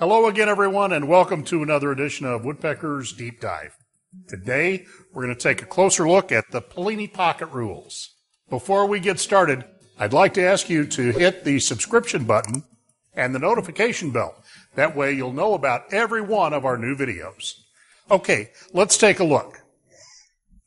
Hello again, everyone, and welcome to another edition of Woodpecker's Deep Dive. Today, we're going to take a closer look at the Pellini Pocket Rules. Before we get started, I'd like to ask you to hit the subscription button and the notification bell. That way, you'll know about every one of our new videos. Okay, let's take a look.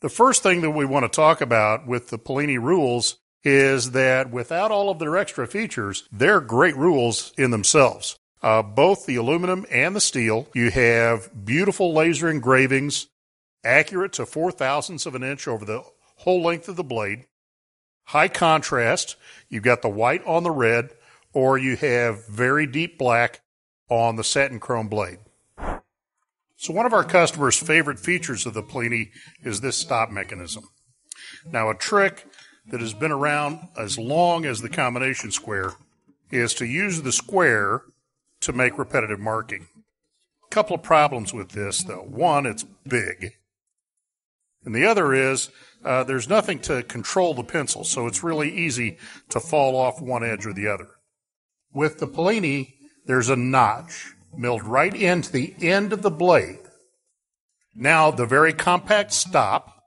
The first thing that we want to talk about with the Pellini rules is that without all of their extra features, they're great rules in themselves. Both the aluminum and the steel, you have beautiful laser engravings, accurate to 0.004 of an inch over the whole length of the blade, high contrast, you've got the white on the red, or you have very deep black on the satin chrome blade. So one of our customers' favorite features of the Plini is this stop mechanism. Now, a trick that has been around as long as the combination square is to use the square to make repetitive marking. A couple of problems with this, though. One, it's big. And the other is there's nothing to control the pencil, so it's really easy to fall off one edge or the other. With the Pellini, there's a notch milled right into the end of the blade. Now the very compact stop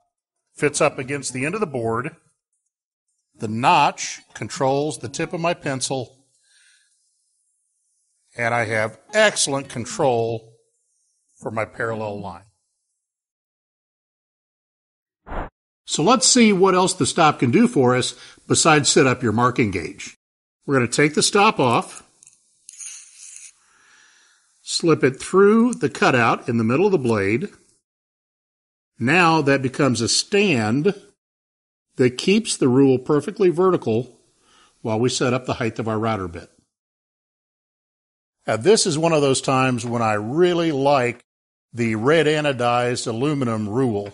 fits up against the end of the board. The notch controls the tip of my pencil, and I have excellent control for my parallel line. So let's see what else the stop can do for us besides set up your marking gauge. We're going to take the stop off, slip it through the cutout in the middle of the blade. Now that becomes a stand that keeps the rule perfectly vertical while we set up the height of our router bit. Now, this is one of those times when I really like the red anodized aluminum rule.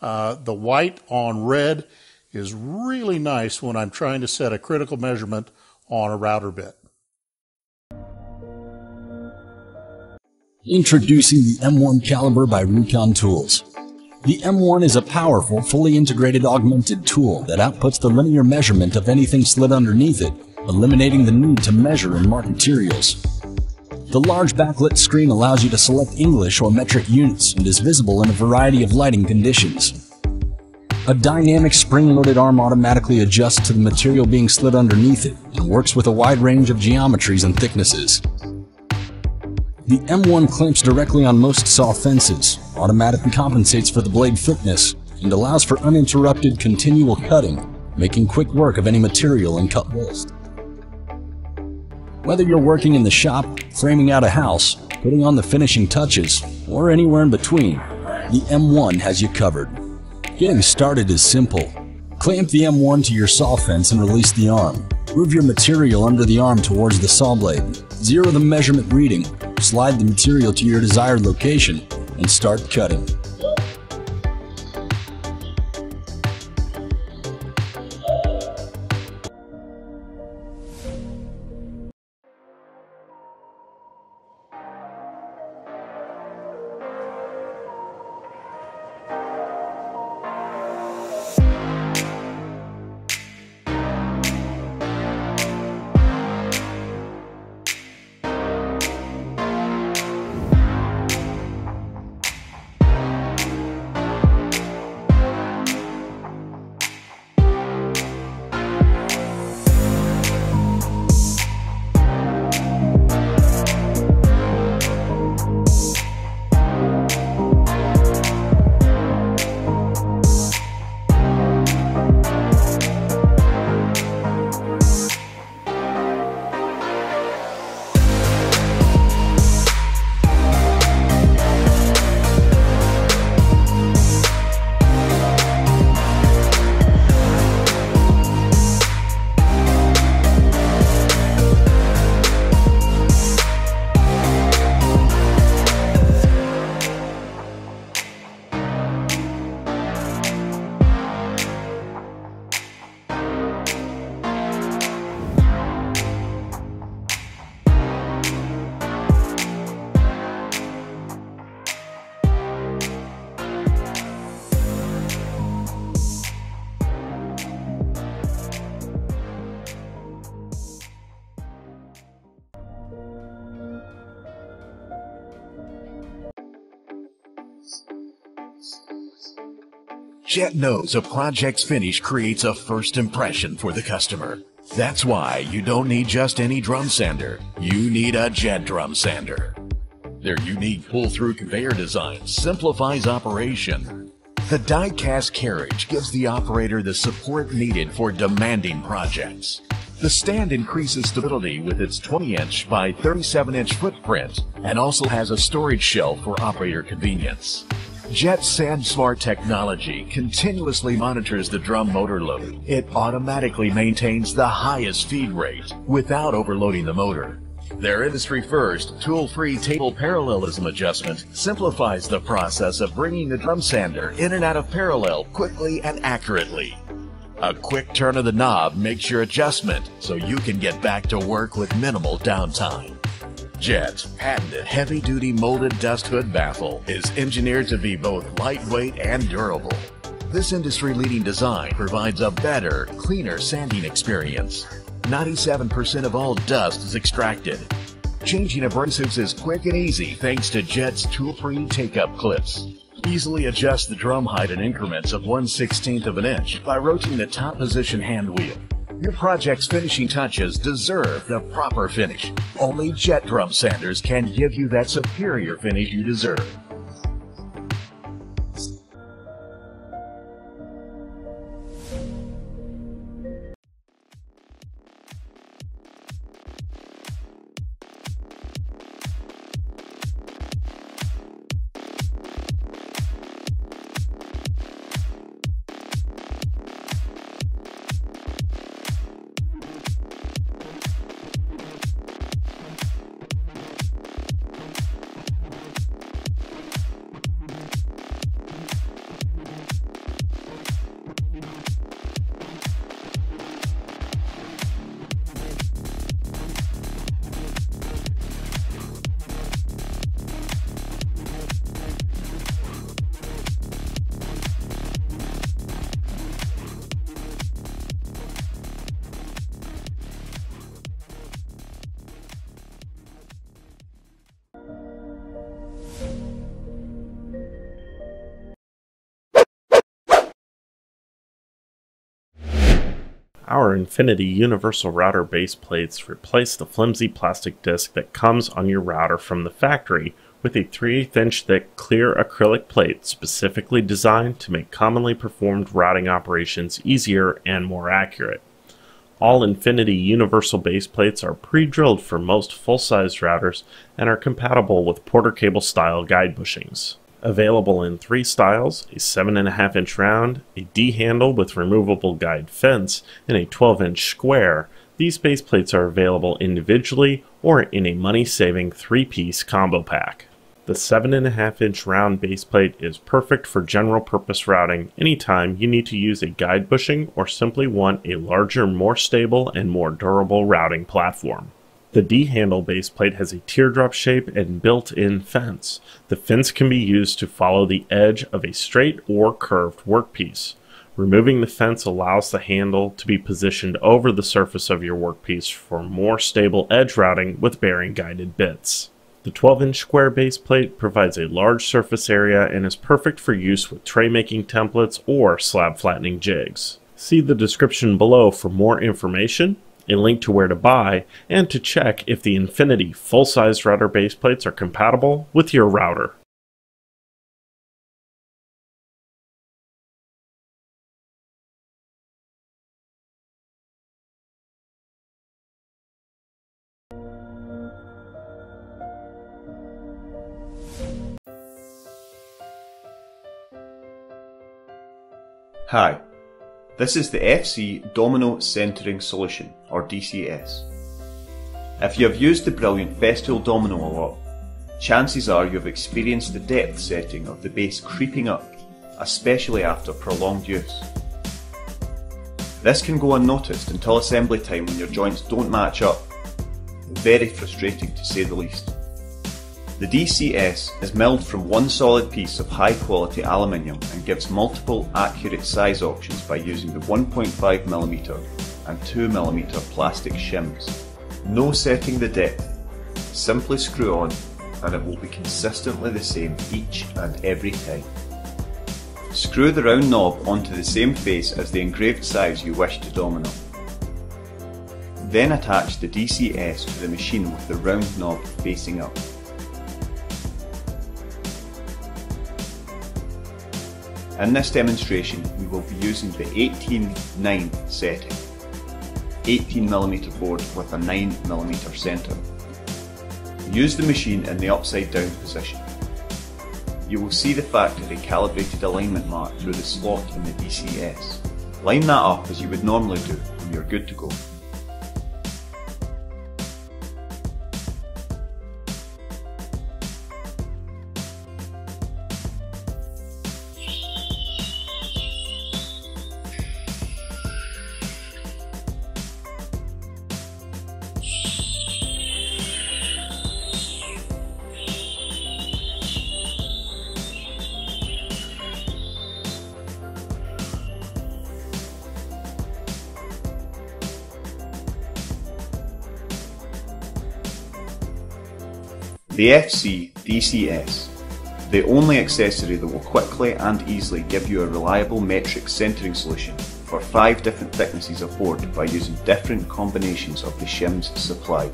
The white on red is really nice when I'm trying to set a critical measurement on a router bit. Introducing the M1 Caliber by Reekon Tools. The M1 is a powerful, fully integrated augmented tool that outputs the linear measurement of anything slid underneath it, eliminating the need to measure and mark materials. The large backlit screen allows you to select English or metric units and is visible in a variety of lighting conditions. A dynamic spring-loaded arm automatically adjusts to the material being slid underneath it and works with a wide range of geometries and thicknesses. The M1 clamps directly on most saw fences, automatically compensates for the blade thickness, and allows for uninterrupted continual cutting, making quick work of any material and cut list. Whether you're working in the shop, framing out a house, putting on the finishing touches, or anywhere in between, the M1 has you covered. Getting started is simple. Clamp the M1 to your saw fence and release the arm. Move your material under the arm towards the saw blade, zero the measurement reading, slide the material to your desired location, and start cutting. Jet knows a project's finish creates a first impression for the customer. That's why you don't need just any drum sander. You need a Jet drum sander. Their unique pull-through conveyor design simplifies operation. The die-cast carriage gives the operator the support needed for demanding projects. The stand increases stability with its 20-inch by 37-inch footprint and also has a storage shelf for operator convenience. Jet's SandSmart technology continuously monitors the drum motor load. It automatically maintains the highest feed rate without overloading the motor. Their industry-first, tool-free table parallelism adjustment simplifies the process of bringing the drum sander in and out of parallel quickly and accurately. A quick turn of the knob makes your adjustment so you can get back to work with minimal downtime. Jet's patented heavy-duty molded dust hood baffle is engineered to be both lightweight and durable. This industry-leading design provides a better, cleaner sanding experience. 97% of all dust is extracted. Changing abrasives is quick and easy thanks to Jet's tool-free take-up clips. Easily adjust the drum height in increments of 1/16 of an inch by rotating the top position hand wheel. Your project's finishing touches deserve the proper finish. Only Jet drum sanders can give you that superior finish you deserve. Our Infinity Universal router base plates replace the flimsy plastic disc that comes on your router from the factory with a 3/8 inch thick clear acrylic plate specifically designed to make commonly performed routing operations easier and more accurate. All Infinity Universal base plates are pre-drilled for most full-sized routers and are compatible with Porter cable style guide bushings. Available in 3 styles, a 7.5-inch round, a D-handle with removable guide fence, and a 12-inch square, these base plates are available individually or in a money-saving 3-piece combo pack. The 7.5-inch round base plate is perfect for general-purpose routing anytime you need to use a guide bushing or simply want a larger, more stable, and more durable routing platform. The D-handle base plate has a teardrop shape and built-in fence. The fence can be used to follow the edge of a straight or curved workpiece. Removing the fence allows the handle to be positioned over the surface of your workpiece for more stable edge routing with bearing-guided bits. The 12-inch square base plate provides a large surface area and is perfect for use with tray-making templates or slab-flattening jigs. See the description below for more information, a link to where to buy, and to check if the Infinity full-size router base plates are compatible with your router. Hi. This is the FC Domino Centering Solution, or DCS. If you have used the brilliant Festool Domino a lot, chances are you have experienced the depth setting of the base creeping up, especially after prolonged use. This can go unnoticed until assembly time when your joints don't match up. Very frustrating to say the least. The DCS is milled from one solid piece of high-quality aluminium and gives multiple accurate size options by using the 1.5mm and 2mm plastic shims. No setting the depth, simply screw on and it will be consistently the same each and every time. Screw the round knob onto the same face as the engraved size you wish to domino. Then attach the DCS to the machine with the round knob facing up. In this demonstration we will be using the 18-9 setting, 18mm board with a 9mm centre. Use the machine in the upside down position. You will see the factory calibrated alignment mark through the slot in the DCS. Line that up as you would normally do and you're good to go. The FC DCS, the only accessory that will quickly and easily give you a reliable metric centering solution for 5 different thicknesses of board by using different combinations of the shims supplied.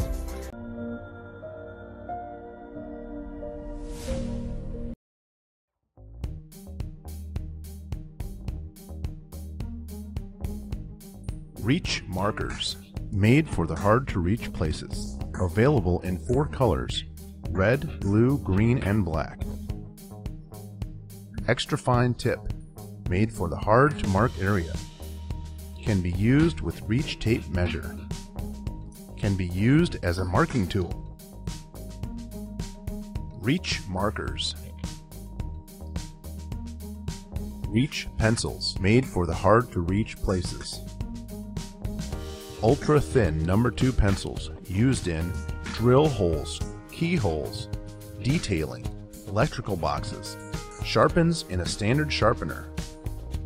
Reach Markers, made for the hard to reach places, available in 4 colors: red, blue, green, and black. Extra fine tip, made for the hard to mark area. Can be used with reach tape measure. Can be used as a marking tool. Reach Markers. Reach Pencils, made for the hard to reach places. Ultra thin No. 2 pencils used in drill holes, keyholes, detailing, electrical boxes, sharpens in a standard sharpener.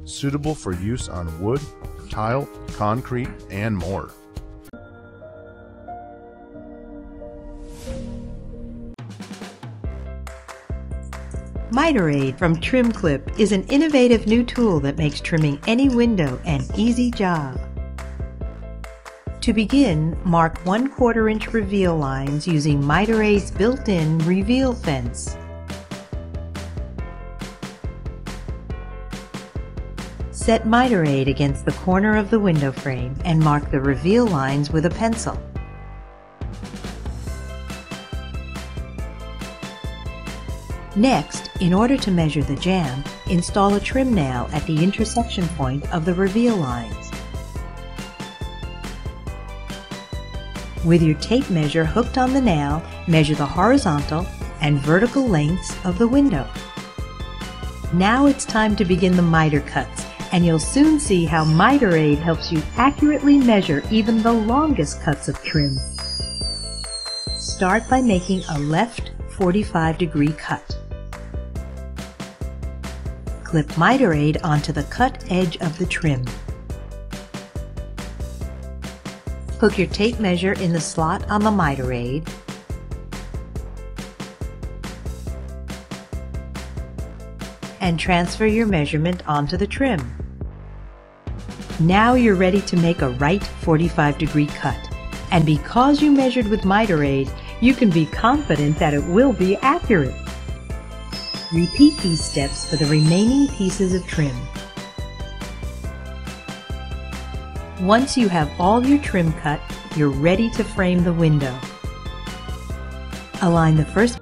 Suitable for use on wood, tile, concrete, and more. Miter-Aid from Trim Clip is an innovative new tool that makes trimming any window an easy job. To begin, mark 1/4 inch reveal lines using Miter-Aid's built-in reveal fence. Set Miter-Aid against the corner of the window frame and mark the reveal lines with a pencil. Next, in order to measure the jamb, install a trim nail at the intersection point of the reveal lines. With your tape measure hooked on the nail, measure the horizontal and vertical lengths of the window. Now it's time to begin the miter cuts, and you'll soon see how Miter-Aid helps you accurately measure even the longest cuts of trim. Start by making a left 45-degree cut. Clip Miter-Aid onto the cut edge of the trim. Hook your tape measure in the slot on the Miter-Aid. And transfer your measurement onto the trim. Now you're ready to make a right 45-degree cut. And because you measured with Miter-Aid, you can be confident that it will be accurate. Repeat these steps for the remaining pieces of trim. Once you have all your trim cut, you're ready to frame the window. Align the first